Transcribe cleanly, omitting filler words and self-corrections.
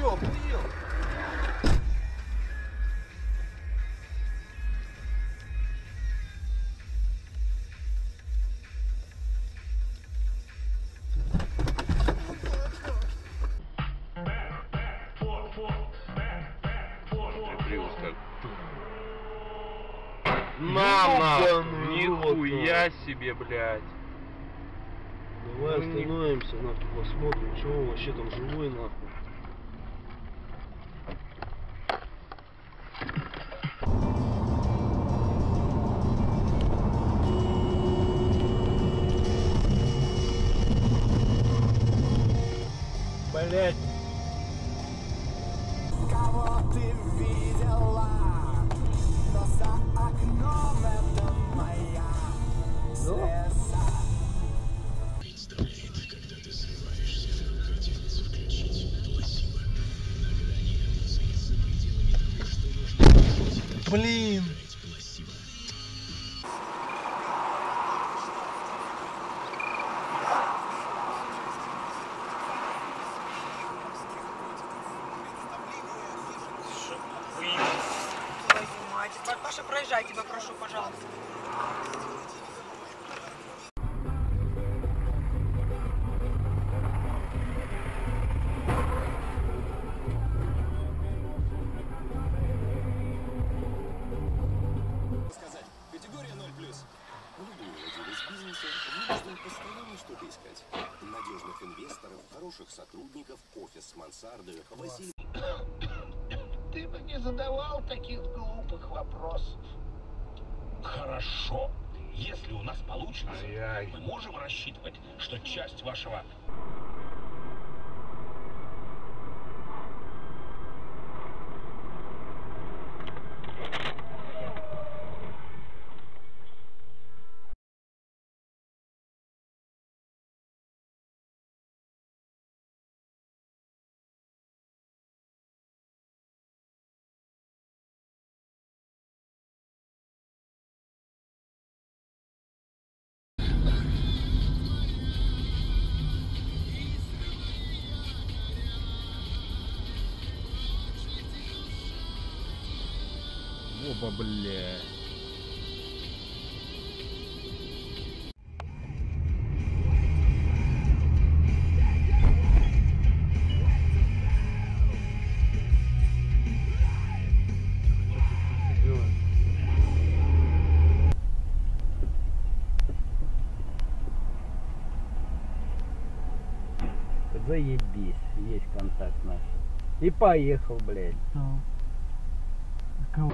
чё, охуел? На, нихуя себе, блядь. Давай остановимся, нахуй, посмотрим, чего вообще там живой, нахуй. Блядь. Кого ты видела? Но за окном это моя слеза. Представляет, когда ты срываешься на хотелось включить пласиво. Иногда они эмоции за пределами того, что нужно включить. Блин. Паша, проезжайте, попрошу, пожалуйста. Сказать, категория 0+. Умный владелец бизнеса вынужден постоянно что-то искать. Надежных инвесторов, хороших сотрудников, офис, мансарды, Василий. Ты бы не задавал таких глупых вопросов. Хорошо. Если у нас получится, мы можем рассчитывать, что часть вашего... Опа, бля. Заебись, есть контакт наш. И поехал, блядь. Кого?